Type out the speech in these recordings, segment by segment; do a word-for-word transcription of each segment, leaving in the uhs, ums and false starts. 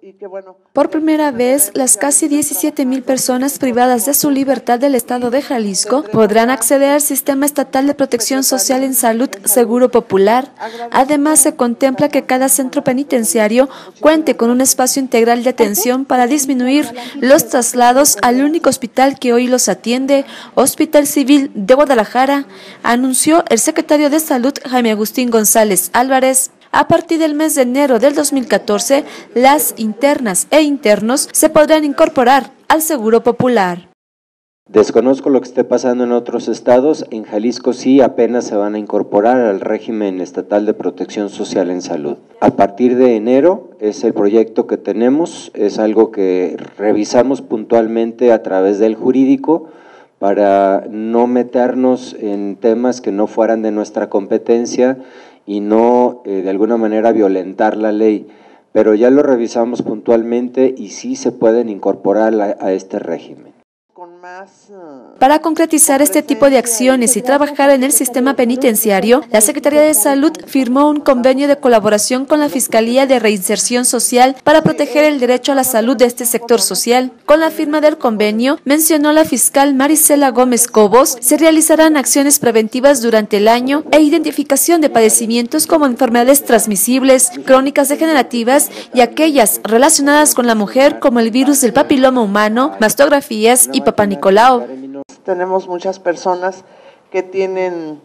Y que, bueno, por primera vez, las casi diecisiete mil personas privadas de su libertad del Estado de Jalisco podrán acceder al Sistema Estatal de Protección Social en Salud Seguro Popular. Además, se contempla que cada centro penitenciario cuente con un espacio integral de atención para disminuir los traslados al único hospital que hoy los atiende, Hospital Civil de Guadalajara, anunció el secretario de Salud, Jaime Agustín González Álvarez. A partir del mes de enero del dos mil catorce, las internas e internos se podrán incorporar al Seguro Popular. Desconozco lo que esté pasando en otros estados. En Jalisco sí apenas se van a incorporar al régimen estatal de protección social en salud. A partir de enero es el proyecto que tenemos, es algo que revisamos puntualmente a través del jurídico para no meternos en temas que no fueran de nuestra competencia y no eh, de alguna manera violentar la ley, pero ya lo revisamos puntualmente y sí se pueden incorporar a, a este régimen. Para concretizar este tipo de acciones y trabajar en el sistema penitenciario, la Secretaría de Salud firmó un convenio de colaboración con la Fiscalía de Reinserción Social para proteger el derecho a la salud de este sector social. Con la firma del convenio, mencionó la fiscal Marisela Gómez Cobos, se realizarán acciones preventivas durante el año e identificación de padecimientos como enfermedades transmisibles, crónicas degenerativas y aquellas relacionadas con la mujer como el virus del papiloma humano, mastografías y papá Nicolau. Tenemos muchas personas que tienen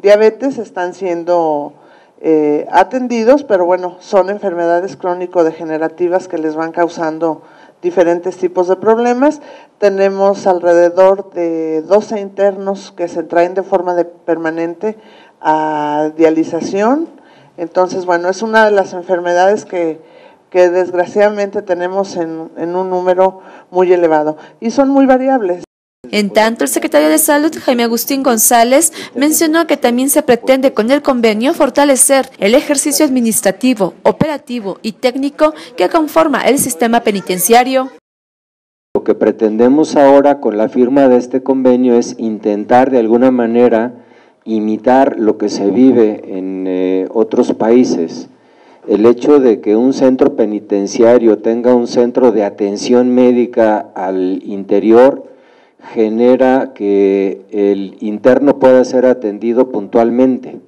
diabetes, están siendo eh, atendidos, pero bueno, son enfermedades crónico-degenerativas que les van causando diferentes tipos de problemas. Tenemos alrededor de doce internos que se traen de forma de permanente a dialización. Entonces, bueno, es una de las enfermedades que que desgraciadamente tenemos en, en un número muy elevado y son muy variables. En tanto, el secretario de Salud, Jaime Agustín González, mencionó que también se pretende con el convenio fortalecer el ejercicio administrativo, operativo y técnico que conforma el sistema penitenciario. Lo que pretendemos ahora con la firma de este convenio es intentar de alguna manera imitar lo que se vive en eh, otros países. El hecho de que un centro penitenciario tenga un centro de atención médica al interior genera que el interno pueda ser atendido puntualmente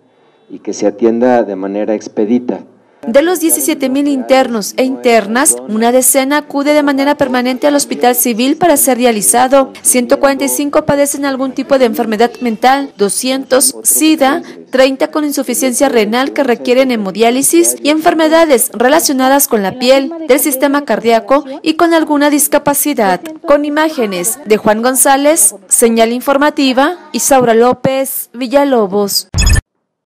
y que se atienda de manera expedita. De los diecisiete mil internos e internas, una decena acude de manera permanente al Hospital Civil para ser dializado, ciento cuarenta y cinco padecen algún tipo de enfermedad mental, doscientos SIDA, treinta con insuficiencia renal que requieren hemodiálisis y enfermedades relacionadas con la piel, del sistema cardíaco y con alguna discapacidad. Con imágenes de Juan González, Señal Informativa, Isaura López Villalobos.